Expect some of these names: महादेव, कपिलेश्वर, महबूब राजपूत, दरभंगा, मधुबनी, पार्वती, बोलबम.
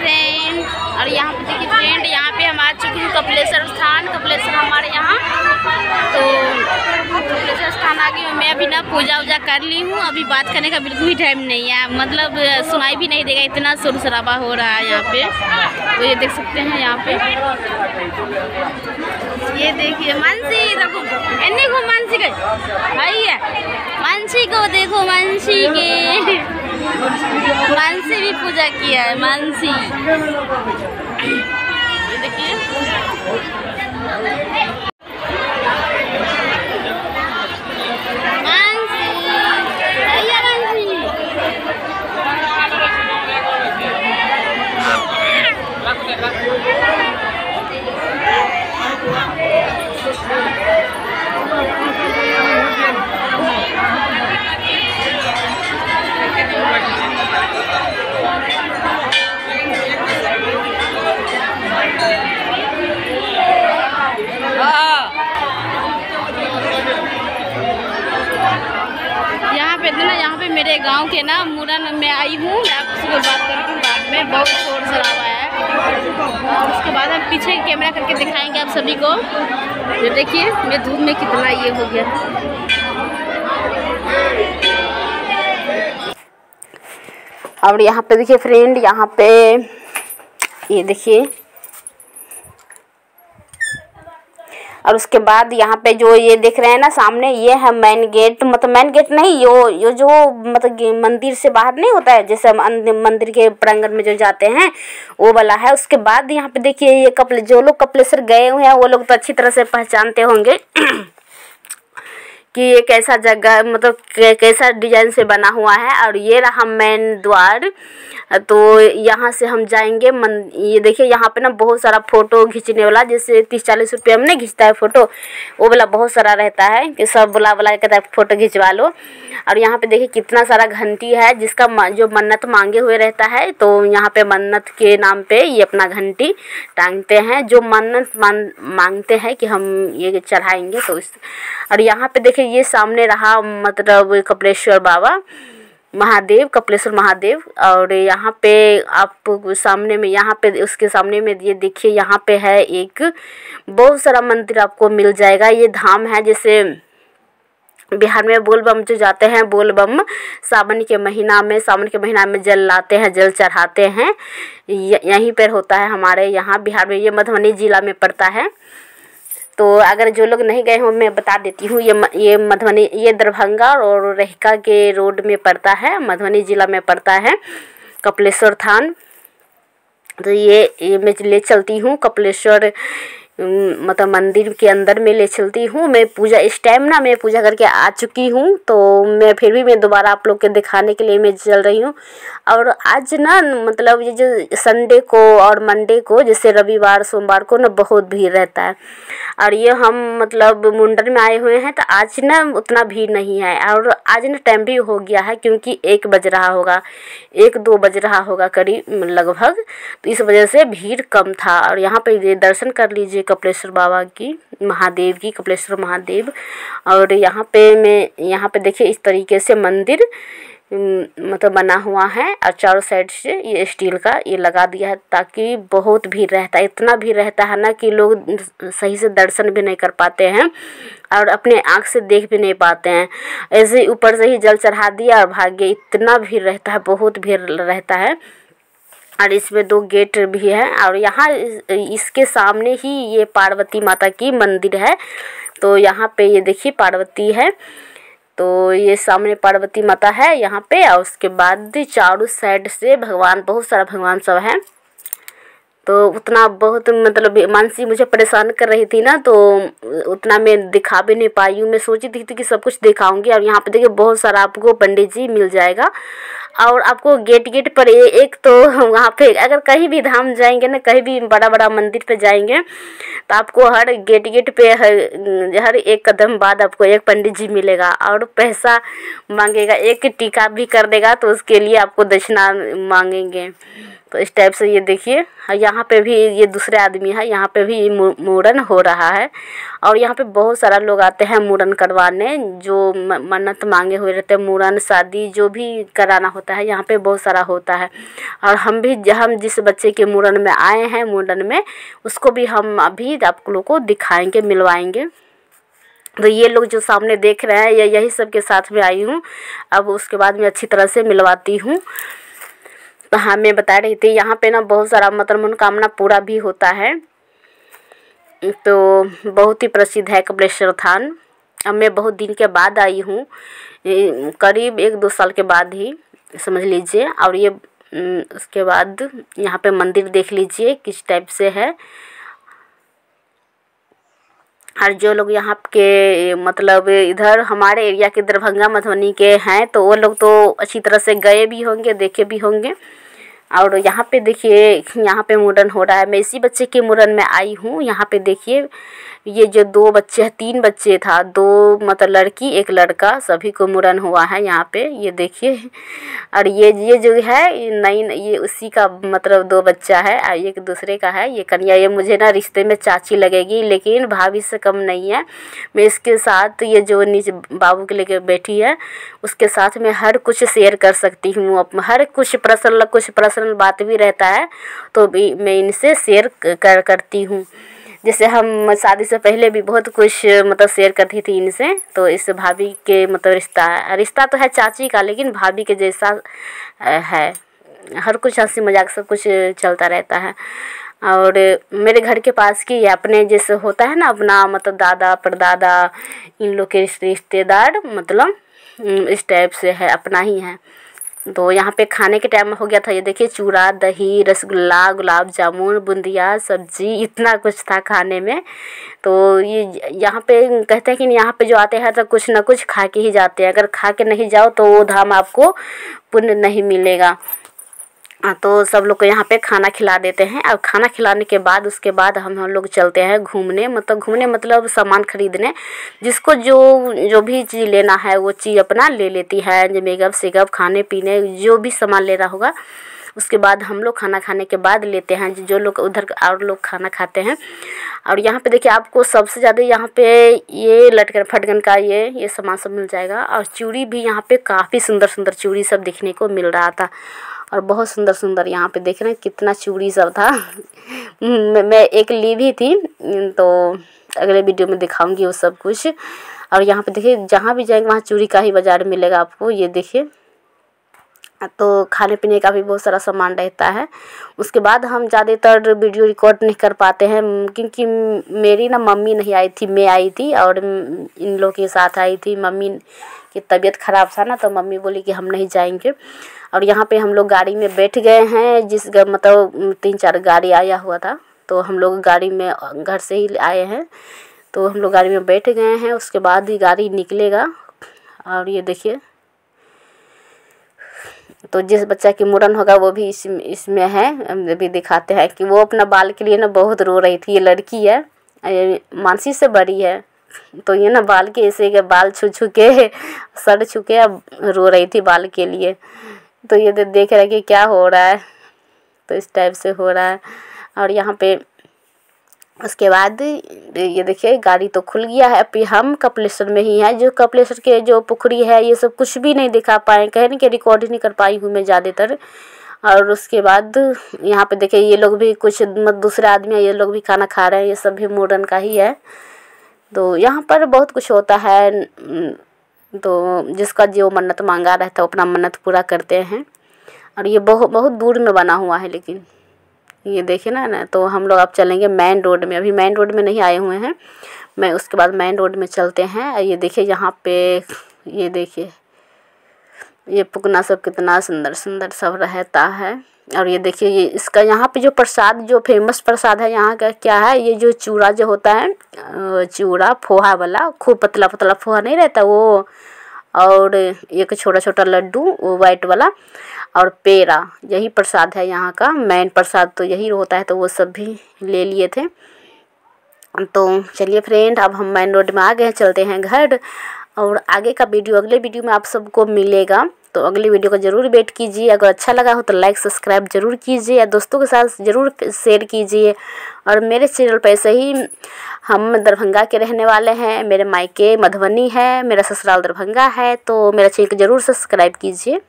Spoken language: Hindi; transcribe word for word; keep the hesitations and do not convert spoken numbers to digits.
ट्रेन। और यहाँ पे देखिए ट्रेन, यहाँ पे हम आ चुके हैं कपिलेश्वर स्थान। कपिलेश्वर हमारे यहाँ, तो कपिलेश्वर स्थान आ गए। मैं अभी ना पूजा वूजा कर ली हूँ, अभी बात करने का बिल्कुल भी टाइम नहीं है, मतलब सुनाई भी नहीं देगा, इतना शोर शराबा हो रहा है यहाँ पे। तो ये देख सकते हैं यहाँ पे, ये देखिए मानसी, देखो इन्हीं को मानसी गए भाई है, मानसी को देखो, मानसी के मानसी भी पूजा किया है, मानसी। ये देखिए मानसी, भैया मानसी। मेरे गांव के ना मुरन में आई हूँ, मैं आपसे बात करती हूँ बाद में, बहुत शोर शराबा है। और उसके बाद हम पीछे कैमरा करके दिखाएंगे आप सभी को। ये देखिए मेरे धूप में कितना ये हो गया। और यहाँ पे देखिए फ्रेंड, यहाँ पे ये देखिए, और उसके बाद यहाँ पे जो ये देख रहे हैं ना सामने, ये है मेन गेट, मतलब मेन गेट नहीं, यो यो जो मतलब मंदिर से बाहर नहीं होता है, जैसे हम मंदिर के प्रांगण में जो जाते हैं वो वाला है। उसके बाद यहाँ पे देखिए ये कपिल, जो लोग कपिलेश्वर गए हुए हैं वो लोग तो अच्छी तरह से पहचानते होंगे कि ये कैसा जगह, मतलब कैसा डिजाइन से बना हुआ है। और ये रहा मेन द्वार, तो यहाँ से हम जाएंगे मन। ये देखिए यहाँ पे ना बहुत सारा फ़ोटो खींचने वाला, जैसे तीस चालीस रुपये में नहीं खींचता है फ़ोटो, वो वाला बहुत सारा रहता है कि सब बुला बुला कहता है फ़ोटो खिंचवा लो। और यहाँ पे देखिए कितना सारा घंटी है, जिसका जो मन्नत मांगे हुए रहता है, तो यहाँ पे मन्नत के नाम पे ये अपना घंटी टांगते हैं, जो मन्नत मांगते हैं कि हम ये चढ़ाएँगे। तो इस और यहाँ पर देखिए ये सामने रहा मतलब कपिलेश्वर बाबा महादेव, कपिलेश्वर महादेव। और यहाँ पे आप सामने में, यहाँ पे उसके सामने में ये देखिए यहाँ पे है एक बहुत सारा मंदिर आपको मिल जाएगा। ये धाम है, जैसे बिहार में बोलबम जो जाते हैं, बोलबम सावन के महीना में, सावन के महीना में जल लाते हैं, जल चढ़ाते हैं, यहीं पर होता है हमारे यहाँ बिहार में। ये मधुबनी जिला में पड़ता है। तो अगर जो लोग नहीं गए हों, मैं बता देती हूँ, ये ये मधुबनी, ये दरभंगा और रहिका के रोड में पड़ता है, मधुबनी ज़िला में पड़ता है कपिलेश्वर थान। तो ये, ये मैं ले चलती हूँ कपिलेश्वर मतलब मंदिर के अंदर में ले चलती हूँ। मैं पूजा इस टाइम ना मैं पूजा करके आ चुकी हूँ, तो मैं फिर भी मैं दोबारा आप लोग के दिखाने के लिए मैं चल रही हूँ। और आज ना मतलब ये जो संडे को और मंडे को, जैसे रविवार सोमवार को ना बहुत भीड़ रहता है, और ये हम मतलब मुंडन में आए हुए हैं, तो आज ना उतना भीड़ नहीं है। और आज ना टाइम भी हो गया है, क्योंकि एक बज रहा होगा, एक दो बज रहा होगा करीब लगभग, तो इस वजह से भीड़ कम था। और यहाँ पर ये दर्शन कर लीजिए कपिलेश्वर बाबा की, महादेव की, कपिलेश्वर महादेव। और यहाँ पे मैं, यहाँ पे देखिए इस तरीके से मंदिर मतलब बना हुआ है, और चारों साइड से ये स्टील का ये लगा दिया है, ताकि बहुत भीड़ रहता है, इतना भीड़ रहता है ना कि लोग सही से दर्शन भी नहीं कर पाते हैं, और अपने आँख से देख भी नहीं पाते हैं, ऐसे ऊपर से ही जल चढ़ा दिया और भाग्य। इतना भीड़ रहता है, बहुत भीड़ रहता है। और इसमें दो गेट भी है, और यहाँ इसके सामने ही ये पार्वती माता की मंदिर है। तो यहाँ पे ये देखिए पार्वती है, तो ये सामने पार्वती माता है यहाँ पे, और उसके बाद चारों साइड से भगवान, बहुत सारा भगवान सब है। तो उतना बहुत मतलब मानसी मुझे परेशान कर रही थी ना, तो उतना मैं दिखा भी नहीं पाई हूँ। मैं सोची थी कि सब कुछ दिखाऊंगी। और यहाँ पे देखिए बहुत सारा आपको पंडित जी मिल जाएगा, और आपको गेट गेट पर ए, एक तो वहाँ पे अगर कहीं भी धाम जाएंगे ना, कहीं भी बड़ा बड़ा मंदिर पे जाएंगे, तो आपको हर गेट गेट पे हर, हर एक कदम बाद आपको एक पंडित जी मिलेगा, और पैसा मांगेगा, एक टीका भी कर देगा, तो उसके लिए आपको दक्षिणा मांगेंगे। तो इस टाइप से ये देखिए, यहाँ पे भी ये दूसरे आदमी है, यहाँ पे भी मुड़न हो रहा है। और यहाँ पे बहुत सारा लोग आते हैं मुड़न करवाने, जो मन्नत मांगे हुए रहते हैं, मुड़न शादी जो भी कराना होता है यहाँ पे बहुत सारा होता है। और हम भी हम जिस बच्चे के मुड़न में आए हैं, मुड़न में उसको भी हम अभी आप लोगों को दिखाएंगे, मिलवाएंगे। तो ये लोग जो सामने देख रहे हैं, ये यही सब के साथ में आई हूँ। अब उसके बाद मैं अच्छी तरह से मिलवाती हूँ। तो हाँ, मैं बता रही थी यहाँ पे ना बहुत सारा मतलब मनोकामना पूरा भी होता है, तो बहुत ही प्रसिद्ध है कपिलेश्वर थान। अब मैं बहुत दिन के बाद आई हूँ, करीब एक दो साल के बाद ही समझ लीजिए। और ये उसके बाद यहाँ पे मंदिर देख लीजिए किस टाइप से है। और जो लोग यहाँ के मतलब इधर हमारे एरिया के दरभंगा मधुबनी के हैं, तो वो लोग तो अच्छी तरह से गए भी होंगे, देखे भी होंगे। और यहाँ पे देखिए, यहाँ पे मुड़न हो रहा है। मैं इसी बच्चे के मुड़न में आई हूँ। यहाँ पे देखिए, ये जो दो बच्चे हैं, तीन बच्चे था, दो मतलब लड़की एक लड़का, सभी को मुड़न हुआ है यहाँ पे, ये देखिए। और ये ये जो है नई, ये उसी का मतलब दो बच्चा है और एक दूसरे का है ये कन्या। ये मुझे ना रिश्ते में चाची लगेगी, लेकिन भाभी से कम नहीं है। मैं इसके साथ ये जो नीचे बाबू के लेके बैठी है, उसके साथ मैं हर कुछ शेयर कर सकती हूँ। हर कुछ पर्सनल कुछ पर्सनल बात भी रहता है तो भी मैं इनसे शेयर कर करती हूँ। जैसे हम शादी से पहले भी बहुत कुछ मतलब शेयर करती थी इनसे। तो इस भाभी के मतलब रिश्ता रिश्ता तो है चाची का, लेकिन भाभी के जैसा है। हर कुछ हंसी मजाक सब कुछ चलता रहता है। और मेरे घर के पास की अपने जैसे होता है ना, अपना मतलब दादा परदादा इन लोग के रिश्तेदार, मतलब इस टाइप से है, अपना ही है। तो यहाँ पे खाने के टाइम हो गया था। ये देखिए, चूड़ा, दही, रसगुल्ला, गुलाब जामुन, बूंदिया, सब्जी, इतना कुछ था खाने में। तो ये यहाँ पे कहते हैं कि यहाँ पे जो आते हैं तो कुछ ना कुछ खा के ही जाते हैं। अगर खा के नहीं जाओ तो वो धाम आपको पुण्य नहीं मिलेगा। तो सब लोग को यहाँ पे खाना खिला देते हैं। और खाना खिलाने के बाद उसके बाद हम हम लोग चलते हैं घूमने, मतलब घूमने मतलब सामान खरीदने। जिसको जो जो भी चीज़ लेना है वो चीज़ अपना ले लेती है, जो मेकअप सेकअप खाने पीने जो भी सामान लेना होगा। उसके बाद हम लोग खाना खाने के बाद लेते हैं, जो लोग उधर और लोग खाना खाते हैं। और यहाँ पे देखिए, आपको सबसे ज़्यादा यहाँ पे ये लटकन फटकन का ये ये सामान सब मिल जाएगा। और चूड़ी भी यहाँ पे काफ़ी सुंदर सुंदर चूड़ी सब देखने को मिल रहा था। और बहुत सुंदर सुंदर यहाँ पे देख रहे हैं कितना चूड़ी सब था। मैं एक ली भी थी, तो अगले वीडियो में दिखाऊंगी वो सब कुछ। और यहाँ पे देखिए, जहाँ भी जाएंगे वहाँ चूड़ी का ही बाज़ार मिलेगा आपको। ये देखिए, तो खाने पीने का भी बहुत सारा सामान रहता है। उसके बाद हम ज़्यादातर वीडियो रिकॉर्ड नहीं कर पाते हैं, क्योंकि मेरी ना मम्मी नहीं आई थी, मैं आई थी और इन लोगों के साथ आई थी। मम्मी की तबीयत ख़राब था ना, तो मम्मी बोली कि हम नहीं जाएंगे। और यहाँ पे हम लोग गाड़ी में बैठ गए हैं, जिस मतलब तीन चार गाड़ी आया हुआ था, तो हम लोग गाड़ी में घर से ही आए हैं, तो हम लोग गाड़ी में बैठ गए हैं। उसके बाद ही गाड़ी निकलेगा। और ये देखिए, तो जिस बच्चा की मुड़न होगा वो भी इस इसमें है। अभी दिखाते हैं कि वो अपना बाल के लिए ना बहुत रो रही थी। ये लड़की है, मानसी से बड़ी है, तो ये ना बाल के ऐसे के बाल छू छू के सड़ छू के अब रो रही थी बाल के लिए। तो ये देख रहा है कि क्या हो रहा है, तो इस टाइप से हो रहा है। और यहाँ पे उसके बाद ये देखिए, गाड़ी तो खुल गया है। अभी हम कपिलेश्वर में ही हैं। जो कपिलेश्वर के जो पोखरी है ये सब कुछ भी नहीं दिखा पाए, कहने के रिकॉर्ड ही नहीं कर पाई हूँ मैं ज़्यादातर। और उसके बाद यहाँ पे देखिए, ये लोग भी कुछ मत दूसरे आदमी है, ये लोग भी खाना खा रहे हैं। ये सब भी मॉडर्न का ही है। तो यहाँ पर बहुत कुछ होता है, तो जिसका जो मन्नत मांगा रहता है अपना मन्नत पूरा करते हैं। और ये बहुत बहुत दूर में बना हुआ है, लेकिन ये देखिए ना ना तो हम लोग अब चलेंगे मेन रोड में। अभी मेन रोड में नहीं आए हुए हैं, मैं उसके बाद मेन रोड में चलते हैं। ये देखिए, यहाँ पे ये देखिए, ये पुकना सब कितना सुंदर सुंदर सब रहता है। और ये देखिए, ये इसका यहाँ पे जो प्रसाद, जो फेमस प्रसाद है यहाँ का क्या है, ये जो चूड़ा जो होता है, चूड़ा फोहा वाला, खूब पतला पतला फोहा नहीं रहता वो, और एक छोटा छोटा लड्डू वाइट वाला, और पेड़ा, यही प्रसाद है यहाँ का मेन प्रसाद, तो यही होता है। तो वो सब भी ले लिए थे। तो चलिए फ्रेंड, अब हम मेन रोड में आ गए हैं, चलते हैं घर। और आगे का वीडियो अगले वीडियो में आप सबको मिलेगा। तो अगली वीडियो का जरूर वेट कीजिए। अगर अच्छा लगा हो तो लाइक सब्सक्राइब जरूर कीजिए, दोस्तों के साथ ज़रूर शेयर कीजिए। और मेरे चैनल पर ऐसे ही, हम दरभंगा के रहने वाले हैं, मेरे मायके मधुबनी है, मेरा ससुराल दरभंगा है, तो मेरा चैनल को जरूर सब्सक्राइब कीजिए।